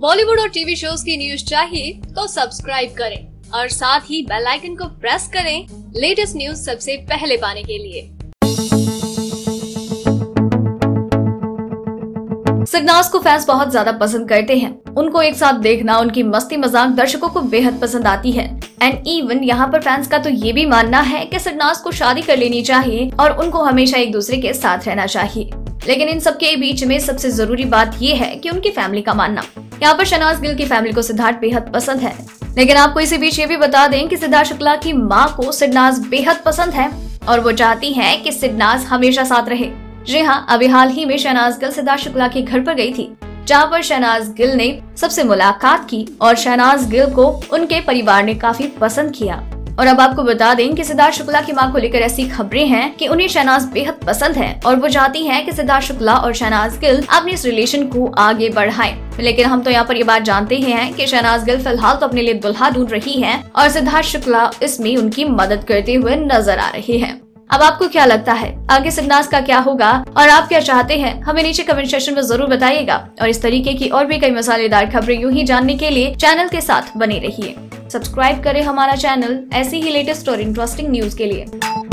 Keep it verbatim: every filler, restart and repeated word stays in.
बॉलीवुड और TV shows की news चाहिए तो सब्सक्राइब करें और साथ ही बेल आइकन को प्रेस करें लेटेस्ट न्यूज सबसे पहले पाने के लिए। सिडनाज को फैंस बहुत ज्यादा पसंद करते हैं, उनको एक साथ देखना, उनकी मस्ती मजाक दर्शकों को बेहद पसंद आती है। एंड इवन यहाँ पर फैंस का तो ये भी मानना है कि सिडनाज को शादी कर लेनी चाहिए और उनको हमेशा एक दूसरे के साथ रहना चाहिए। लेकिन इन सबके बीच में सबसे जरूरी बात ये है कि उनकी फैमिली का मानना। यहाँ पर शहनाज गिल की फैमिली को सिद्धार्थ बेहद पसंद है, लेकिन आपको इसी बीच ये भी बता दें कि सिद्धार्थ शुक्ला की माँ को सिडनाज बेहद पसंद है और वो चाहती है कि सिडनाज हमेशा साथ रहे। जी हाँ, अभी हाल ही में शहनाज गिल सिद्धार्थ शुक्ला के घर पर गई थी, जहाँ पर शहनाज गिल ने सबसे मुलाकात की और शहनाज गिल को उनके परिवार ने काफी पसंद किया। और अब आपको बता दें कि सिद्धार्थ शुक्ला की मां को लेकर ऐसी खबरें हैं कि उन्हें शहनाज बेहद पसंद है और वो चाहती हैं कि सिद्धार्थ शुक्ला और शहनाज गिल अपने इस रिलेशन को आगे बढ़ाएं। लेकिन हम तो यहाँ पर ये बात जानते ही हैं कि शहनाज गिल फिलहाल तो अपने लिए दुल्हा ढूंढ रही हैं और सिद्धार्थ शुक्ला इसमें उनकी मदद करते हुए नजर आ रहे हैं। अब आपको क्या लगता है आगे सिडनाज का क्या होगा और आप क्या चाहते हैं, हमें नीचे कमेंट सेक्शन में जरूर बताइएगा। और इस तरीके की और भी कई मसालेदार खबरें यूं ही जानने के लिए चैनल के साथ बने रहिए। सब्सक्राइब करें हमारा चैनल ऐसी ही लेटेस्ट और इंटरेस्टिंग न्यूज के लिए।